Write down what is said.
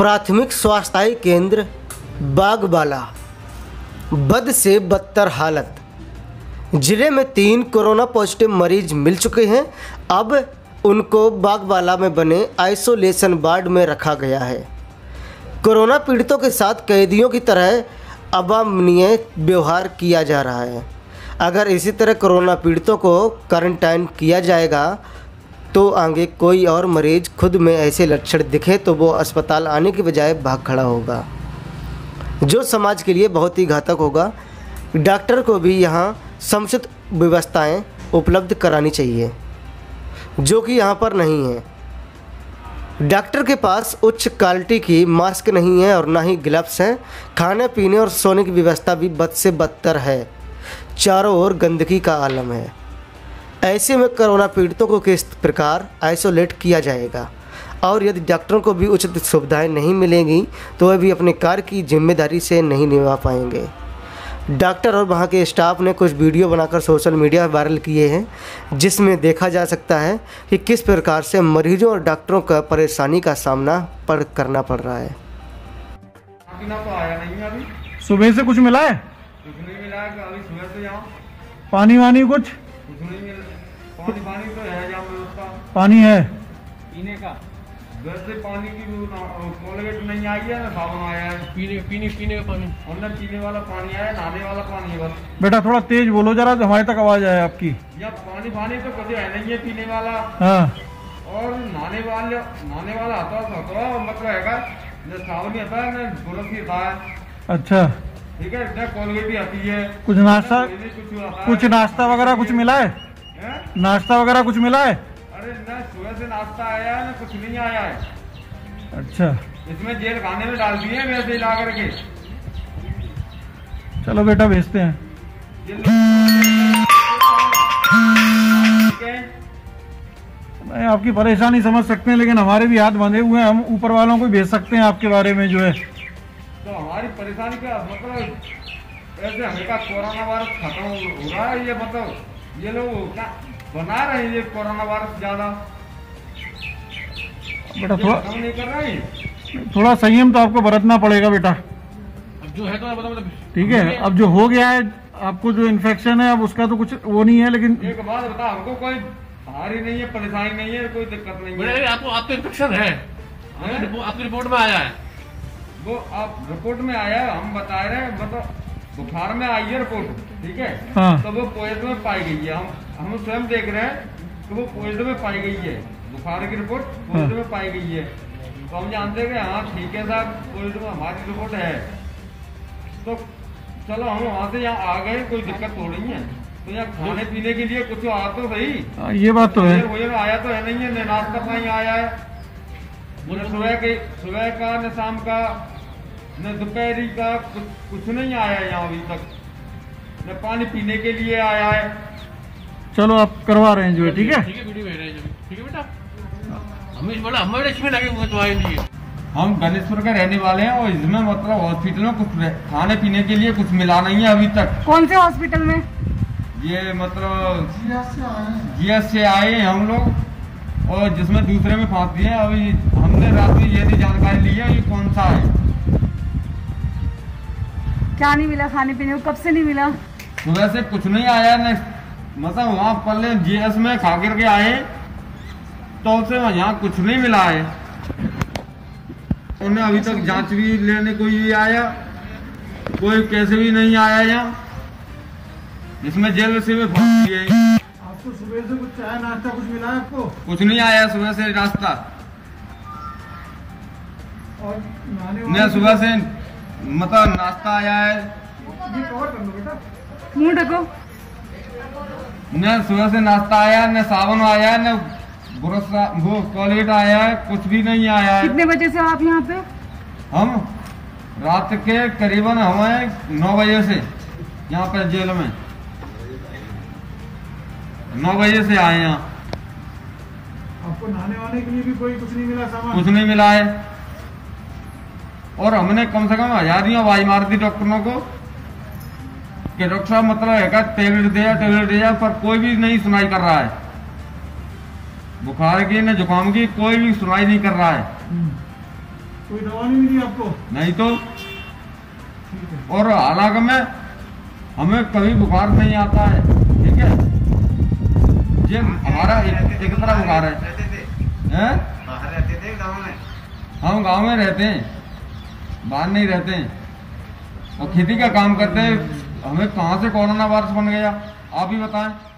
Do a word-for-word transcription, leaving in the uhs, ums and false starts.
प्राथमिक स्वास्थ्य केंद्र बागबाला बद से बदतर हालत। जिले में तीन कोरोना पॉजिटिव मरीज मिल चुके हैं। अब उनको बागबाला में बने आइसोलेशन वार्ड में रखा गया है। कोरोना पीड़ितों के साथ कैदियों की तरह अमानवीय व्यवहार किया जा रहा है। अगर इसी तरह कोरोना पीड़ितों को क्वारंटाइन किया जाएगा तो आगे कोई और मरीज खुद में ऐसे लक्षण दिखे तो वो अस्पताल आने की बजाय भाग खड़ा होगा, जो समाज के लिए बहुत ही घातक होगा। डॉक्टर को भी यहाँ समुचित व्यवस्थाएं उपलब्ध करानी चाहिए, जो कि यहाँ पर नहीं है। डॉक्टर के पास उच्च क्वालिटी की मास्क नहीं है और ना ही ग्लव्स हैं। खाने पीने और सोने की व्यवस्था भी बद से बदतर है। चारों ओर गंदगी का आलम है। ऐसे में कोरोना पीड़ितों को किस प्रकार आइसोलेट किया जाएगा, और यदि डॉक्टरों को भी उचित सुविधाएं नहीं मिलेंगी तो वे भी अपने कार्य की जिम्मेदारी से नहीं निभा पाएंगे। डॉक्टर और वहां के स्टाफ ने कुछ वीडियो बनाकर सोशल मीडिया पर वायरल किए हैं, जिसमें देखा जा सकता है कि किस प्रकार से मरीजों और डॉक्टरों का परेशानी का सामना पड़ करना पड़ रहा है। सुबह से कुछ मिला है? कुछ नहीं मिला है, अभी सुबह से जाओ। पानी वानी कुछ? कुछ नहीं मिला। पानी पानी तो है, जाओ व्यवस्था। पानी है पीने का? वैसे पानी की कोलगेट नहीं आई है ना, साबुन आया है। पीने पीने पीने का पानी और ना पीने वाला पानी आया, नहाने वाला पानी है बस। बेटा थोड़ा तेज बोलो जरा, हमारे तक आवाज आए आपकी। या पानी पानी तो कभी है नहीं है पीने वाला। हाँ। और नहाने वाले नहाने वाला आता है थोड़ा, मतलब है न साबुन ही आता है न गोरस ही आता है। अच्छा ठीक है, न कोलगेट ही आती है। कुछ नाश्ता कुछ नाश्ता वगैरह कुछ मिला है? नाश्ता वगैरह कुछ मिला है? अरे ना सुबह से नाश्ता आया है ना कुछ नहीं आया है। अच्छा, इसमें जेल खाने में डाल दिए वैसे ला करके। चलो बेटा भेजते हैं। मैं आपकी परेशानी समझ सकते हैं, लेकिन हमारे भी हाथ बंधे हुए हैं। हम ऊपर वालों को भेज सकते हैं आपके बारे में, जो है तो हमारी परेशानी का मतलब ऐसे हमें का कोरोना वायरस खत्म हो रहा है। ये मतलब ये लोग बना रहे हैं ये कोरोना वायरस ज्यादा। बेटा थोड़ा नहीं कर रहे, थोड़ा संयम तो आपको बरतना पड़ेगा बेटा। अब जो है तो मतलब ठीक है, अब जो हो गया है आपको, जो इन्फेक्शन है अब उसका तो कुछ वो नहीं है, लेकिन एक बात बता, हमको कोई भारी नहीं है, परेशानी नहीं है, कोई दिक्कत नहीं है। आपको आपको इन्फेक्शन है, आपकी रिपोर्ट में आया है वो, आप रिपोर्ट में आया है, हम बता रहे हैं मतलब बुखार में आई है रिपोर्ट, ठीक है। हाँ। तो वो पॉइजन में पाई गई है, हम हम स्वयं देख रहे हैं कि वो पॉइजन में पाई गई है। बुखार की रिपोर्ट पॉइजन में पाई गई है, तो हम जानते हैं कि हाँ ठीक है साहब, पॉइजन में हमारी रिपोर्ट है, तो चलो हम वहाँ से यहाँ आ गए, कोई दिक्कत हो रही है तो यहाँ खाने पीने के लिए कुछ आ तो सही। ये बात तो है, भोजन आया तो है नहीं है, न नाश्ता पानी आया है, न सुबह के सुबह का न शाम का न दोपहरी का, कुछ, कुछ नहीं आया है यहाँ अभी तक, न पानी पीने के लिए आया है। चलो आप करवा रहे हैं जो है, ठीक है ठीक है बेटा। हमें हम गणेशपुर के रहने वाले हैं और इसमें मतलब हॉस्पिटल में कुछ खाने पीने के लिए कुछ मिला नहीं है अभी तक। कौन से हॉस्पिटल में? ये मतलब जी एस से आए हैं हम लोग, और जिसमें दूसरे में फांस दिए। अभी हमने रात में ये नहीं जानकारी ली है ये कौन सा है। क्या नहीं मिला खाने पीने को? कब से नहीं मिला? सुबह से कुछ नहीं आया, न मतलब वहाँ पल्ले जीएस में खा करके आए तो उसे यहाँ कुछ नहीं मिला है। उन्हें अभी तक जांच भी लेने कोई भी आया, कोई कैसे भी नहीं आया यहाँ, इसमें जेल से भी फंस गए। आपको सुबह से कुछ चाय नाश्ता कुछ मिला है? आपको कुछ नहीं आया सुबह से नाश्ता, न सुबह से मतलब नाश्ता आया है। मुंह ढको। न सुबह से नाश्ता आया, न साबुन आया, न ब्रश वो टॉयलेट आया है, कुछ भी नहीं आया है। कितने बजे से आप यहाँ पे? हम रात के करीबन हमें नौ बजे से यहाँ पे जेल में नौ बजे से आए यहाँ। आपको नहाने वाने के लिए भी कोई कुछ नहीं मिला सामान? कुछ नहीं मिला है, और हमने कम से कम हजारी आवाज मार दी डॉक्टरों को कि डॉक्टर साहब मतलब है टेबलेट दे जा टेबलेट दे जा, पर कोई भी नहीं सुनाई कर रहा है। बुखार की न जुकाम की कोई भी सुनाई नहीं कर रहा है। कोई दवा नहीं मिली आपको? नहीं तो। और हालांकि में हमें कभी बुखार नहीं आता है, ठीक है, ये हमारा एक तरह बुखार है। हैं? बाहर रहते थे गांव में? हम गांव में रहते हैं, बाहर नहीं रहते हैं, और खेती का काम करते हैं। हमें कहाँ से कोरोना वायरस बन गया आप ही बताएं।